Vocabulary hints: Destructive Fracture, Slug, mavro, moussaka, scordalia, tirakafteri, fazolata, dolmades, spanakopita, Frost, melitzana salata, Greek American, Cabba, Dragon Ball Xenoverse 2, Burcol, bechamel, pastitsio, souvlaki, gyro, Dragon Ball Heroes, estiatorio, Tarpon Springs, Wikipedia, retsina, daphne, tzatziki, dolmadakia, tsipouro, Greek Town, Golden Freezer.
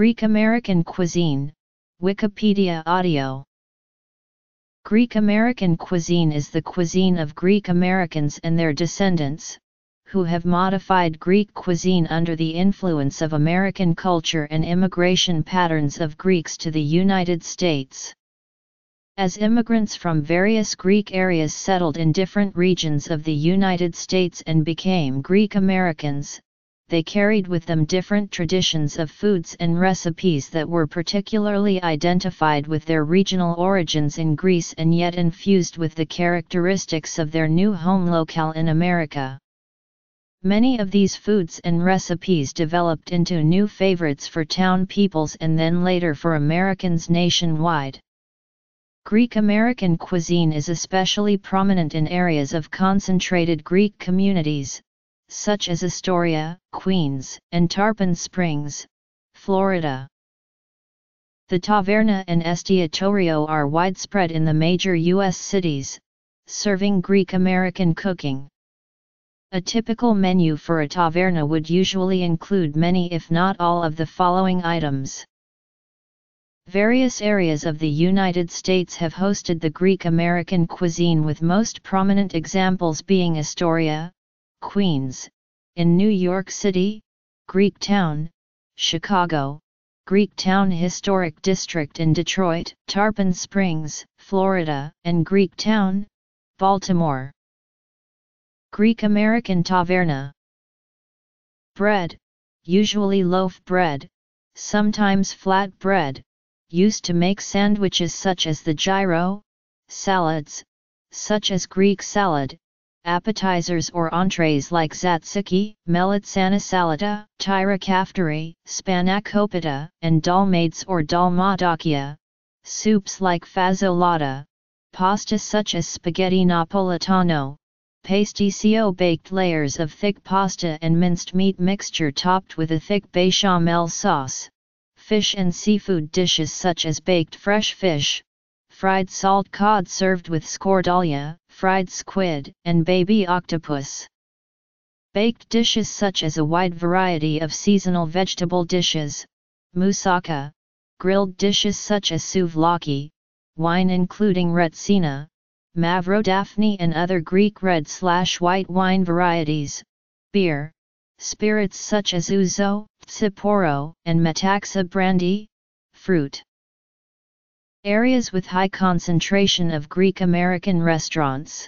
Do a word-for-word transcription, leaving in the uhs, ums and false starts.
Greek American cuisine, Wikipedia audio. Greek American cuisine is the cuisine of Greek Americans and their descendants, who have modified Greek cuisine under the influence of American culture and immigration patterns of Greeks to the United States. As immigrants from various Greek areas settled in different regions of the United States and became Greek Americans, they carried with them different traditions of foods and recipes that were particularly identified with their regional origins in Greece and yet infused with the characteristics of their new home locale in America. Many of these foods and recipes developed into new favorites for town peoples and then later for Americans nationwide. Greek American cuisine is especially prominent in areas of concentrated Greek communities, such as Astoria, Queens, and Tarpon Springs, Florida. The taverna and estiatorio are widespread in the major U S cities, serving Greek American cooking. A typical menu for a taverna would usually include many if not all of the following items. Various areas of the United States have hosted the Greek American cuisine, with most prominent examples being Astoria, Queens, in New York City, Greek Town, Chicago, Greek Town Historic District in Detroit, Tarpon Springs, Florida, and Greek Town, Baltimore. Greek American taverna. Bread, usually loaf bread, sometimes flat bread, used to make sandwiches such as the gyro, salads, such as Greek salad, appetizers or entrees like tzatziki, melitzana salata, tirakafteri, spanakopita, and dolmades or dolmadakia, soups like fazolata, pastas such as spaghetti napoletano, pastitsio baked layers of thick pasta and minced meat mixture topped with a thick bechamel sauce, fish and seafood dishes such as baked fresh fish, fried salt cod served with scordalia, fried squid, and baby octopus. Baked dishes such as a wide variety of seasonal vegetable dishes, moussaka, grilled dishes such as souvlaki, wine including retsina, mavro, daphne and other Greek red-slash-white wine varieties, beer, spirits such as ouzo, tsipouro, and metaxa brandy, fruit. Areas with high concentration of Greek American restaurants.